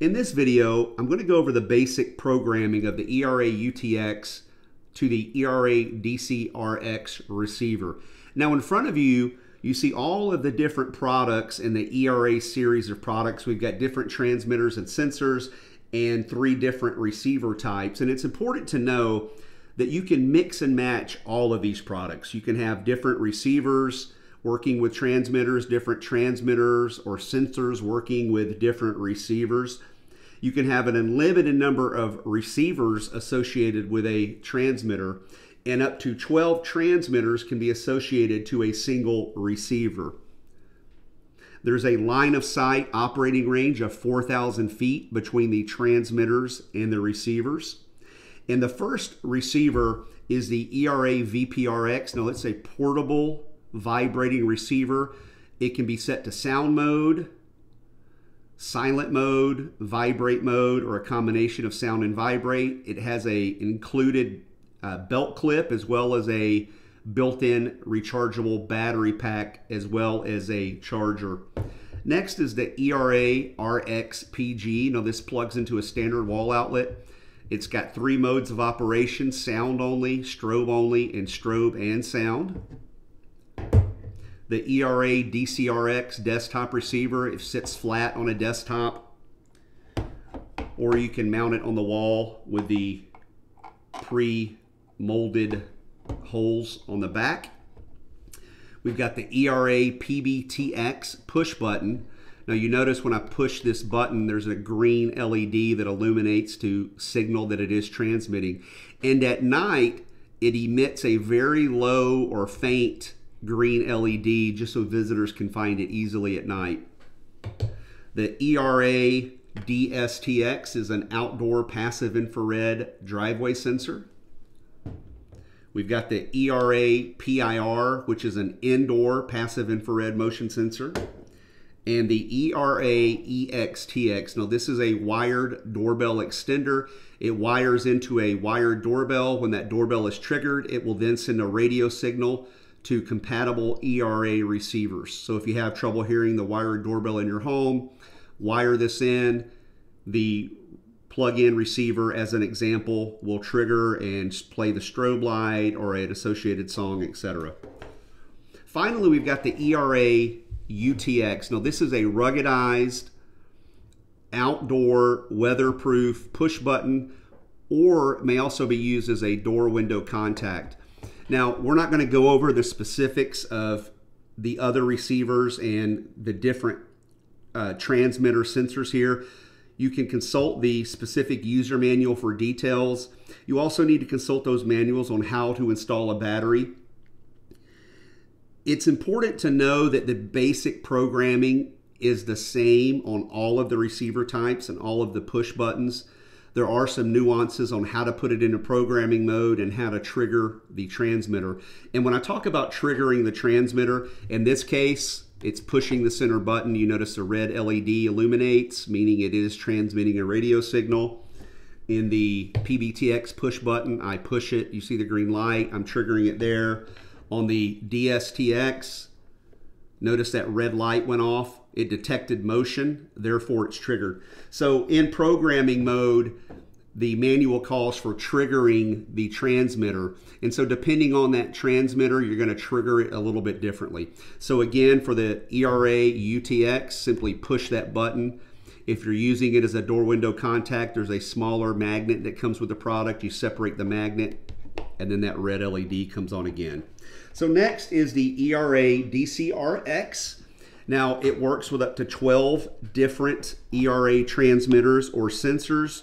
In this video, I'm going to go over the basic programming of the ERA UTX to the ERA DCRX receiver. Now in front of you, you see all of the different products in the ERA series of products. We've got different transmitters and sensors and three different receiver types. And it's important to know that you can mix and match all of these products. You can have different receivers working with transmitters, different transmitters or sensors working with different receivers. You can have an unlimited number of receivers associated with a transmitter, and up to 12 transmitters can be associated to a single receiver. There's a line of sight operating range of 4,000 feet between the transmitters and the receivers. And the first receiver is the ERA VPRX. Now it's a portable vibrating receiver. It can be set to sound mode, silent mode, vibrate mode, or a combination of sound and vibrate. It has a included belt clip as well as a built-in rechargeable battery pack as well as a charger. Next is the ERA RXPG. Now this plugs into a standard wall outlet. It's got three modes of operation: sound only, strobe and sound. The ERA DCRX desktop receiver, it sits flat on a desktop, or you can mount it on the wall with the pre-molded holes on the back. We've got the ERA PBTX push button. Now you notice when I push this button, there's a green LED that illuminates to signal that it is transmitting. And at night, it emits a very low or faint green LED just so visitors can find it easily at night. The ERA DSTX is an outdoor passive infrared driveway sensor. We've got the ERA PIR, which is an indoor passive infrared motion sensor, and the ERA EXTX. Now this is a wired doorbell extender. It wires into a wired doorbell. When that doorbell is triggered, it will then send a radio signal to compatible ERA receivers. So if you have trouble hearing the wired doorbell in your home, wire this in. The plug-in receiver, as an example, will trigger and play the strobe light or an associated song, etc. Finally, we've got the ERA UTX. Now this is a ruggedized, outdoor, weatherproof push button, or may also be used as a door window contact. Now, we're not going to go over the specifics of the other receivers and the different transmitter sensors here. You can consult the specific user manual for details. You also need to consult those manuals on how to install a battery. It's important to know that the basic programming is the same on all of the receiver types and all of the push buttons. There are some nuances on how to put it into programming mode and how to trigger the transmitter. And when I talk about triggering the transmitter, in this case, it's pushing the center button. You notice the red LED illuminates, meaning it is transmitting a radio signal. In the PBTX push button, I push it. You see the green light. I'm triggering it there. On the DSTX, notice that red light went off. It detected motion, therefore it's triggered. So in programming mode, the manual calls for triggering the transmitter. And so depending on that transmitter, you're going to trigger it a little bit differently. So again, for the ERA UTX, simply push that button. If you're using it as a door window contact, there's a smaller magnet that comes with the product. You separate the magnet, and then that red LED comes on again. So next is the ERA DCRX. Now, it works with up to 12 different ERA transmitters or sensors.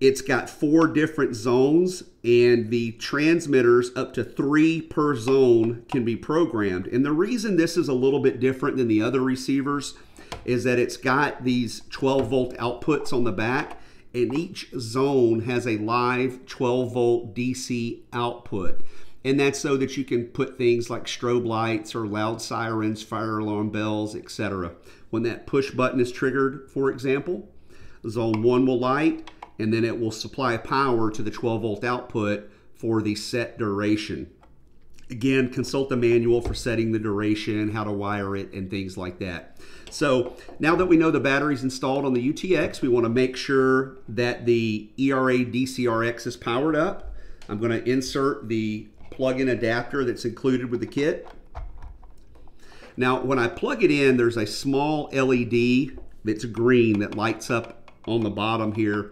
It's got 4 different zones, and the transmitters, up to 3 per zone, can be programmed. And the reason this is a little bit different than the other receivers is that it's got these 12-volt outputs on the back, and each zone has a live 12-volt DC output. And that's so that you can put things like strobe lights or loud sirens, fire alarm bells, etc. When that push button is triggered, for example, zone 1 will light, and then it will supply power to the 12-volt output for the set duration. Again, consult the manual for setting the duration, how to wire it, and things like that. So now that we know the battery's installed on the UTX, we want to make sure that the ERA DCRX is powered up. I'm going to insert the plug-in adapter that's included with the kit. Now, when I plug it in, there's a small LED that's green that lights up on the bottom here.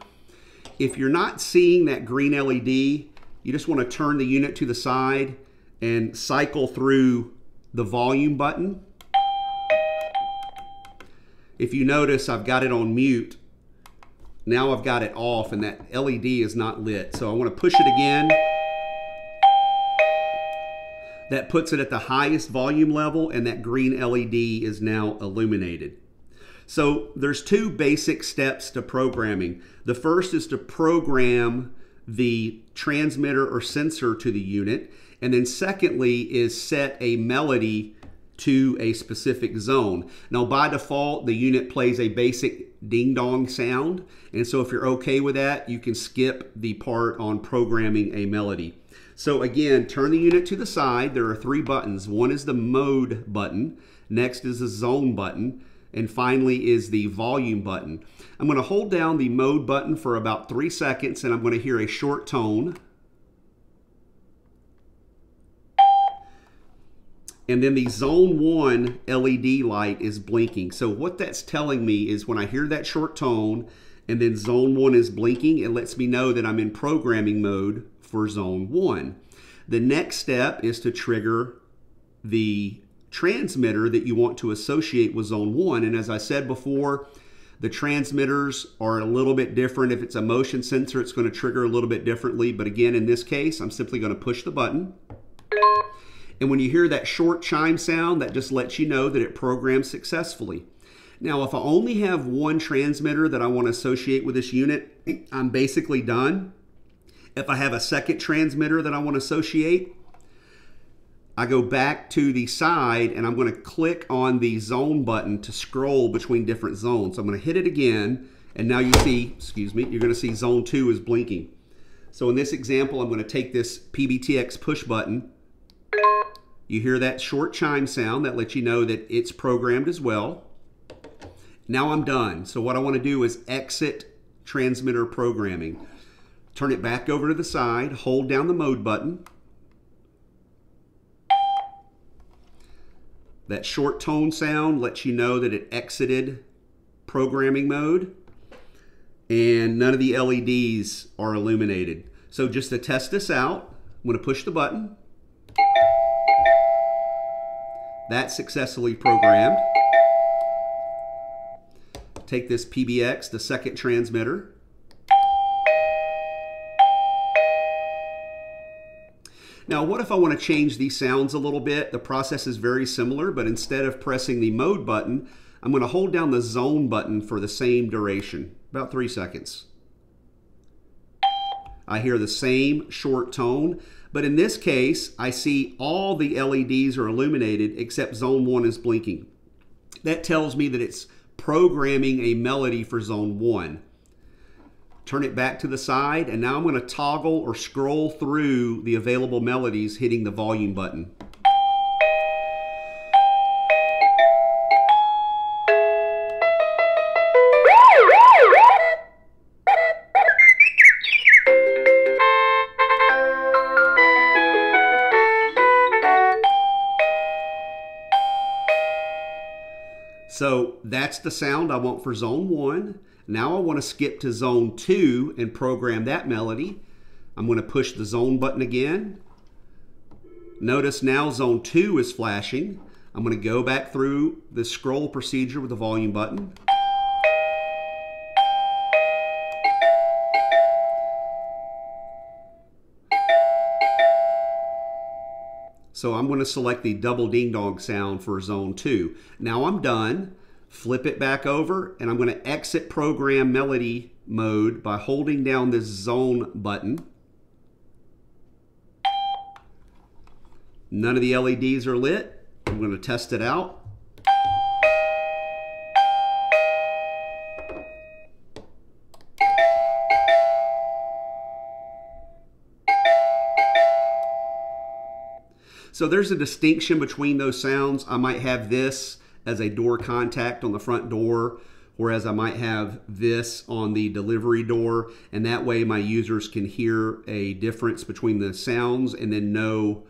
If you're not seeing that green LED, you just want to turn the unit to the side and cycle through the volume button. If you notice, I've got it on mute. Now I've got it off and that LED is not lit. So I want to push it again. That puts it at the highest volume level and that green LED is now illuminated. So there's two basic steps to programming. The first is to program the transmitter or sensor to the unit. And then secondly is set a melody to a specific zone. Now by default, the unit plays a basic ding-dong sound. And so if you're okay with that, you can skip the part on programming a melody. So again, turn the unit to the side. There are three buttons. One is the mode button. Next is the zone button. And finally is the volume button. I'm going to hold down the mode button for about 3 seconds and I'm going to hear a short tone. And then the zone 1 LED light is blinking. So what that's telling me is when I hear that short tone and then zone 1 is blinking, it lets me know that I'm in programming mode for zone 1. The next step is to trigger the transmitter that you want to associate with zone 1. And as I said before, the transmitters are a little bit different. If it's a motion sensor, it's going to trigger a little bit differently. But again, in this case, I'm simply going to push the button. And when you hear that short chime sound, that just lets you know that it programs successfully. Now, if I only have one transmitter that I want to associate with this unit, I'm basically done. If I have a second transmitter that I want to associate, I go back to the side and I'm going to click on the zone button to scroll between different zones. So I'm going to hit it again. And now you see, excuse me, you're going to see zone 2 is blinking. So in this example, I'm going to take this PBTX push button. You hear that short chime sound that lets you know that it's programmed as well. Now I'm done. So what I want to do is exit transmitter programming. Turn it back over to the side, hold down the mode button. That short tone sound lets you know that it exited programming mode and none of the LEDs are illuminated. So just to test this out, I'm going to push the button. That's successfully programmed. Take this PBX, the second transmitter. Now, what if I want to change these sounds a little bit? The process is very similar, but instead of pressing the mode button, I'm going to hold down the zone button for the same duration, about 3 seconds. I hear the same short tone, but in this case, I see all the LEDs are illuminated except zone 1 is blinking. That tells me that it's programming a melody for zone 1. Turn it back to the side, and now I'm going to toggle or scroll through the available melodies hitting the volume button. So that's the sound I want for zone 1. Now I want to skip to zone 2 and program that melody. I'm going to push the zone button again. Notice now zone 2 is flashing. I'm going to go back through the scroll procedure with the volume button. So I'm going to select the double ding-dong sound for zone 2. Now I'm done. Flip it back over, and I'm going to exit program melody mode by holding down this zone button. None of the LEDs are lit. I'm going to test it out. So there's a distinction between those sounds. I might have this as a door contact on the front door, whereas I might have this on the delivery door, and that way my users can hear a difference between the sounds and then know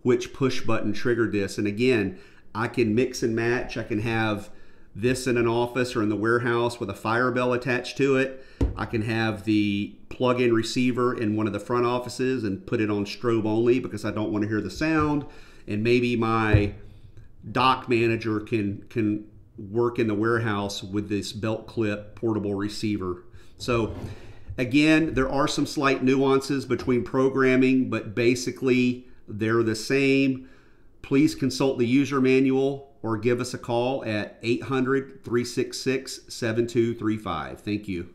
which push button triggered this. And again, I can mix and match. I can have this in an office or in the warehouse with a fire bell attached to it. I can have the plug-in receiver in one of the front offices and put it on strobe only because I don't want to hear the sound. And maybe my dock manager can work in the warehouse with this belt clip portable receiver. So again, there are some slight nuances between programming, but basically they're the same. Please consult the user manual or give us a call at 800-366-7235. Thank you.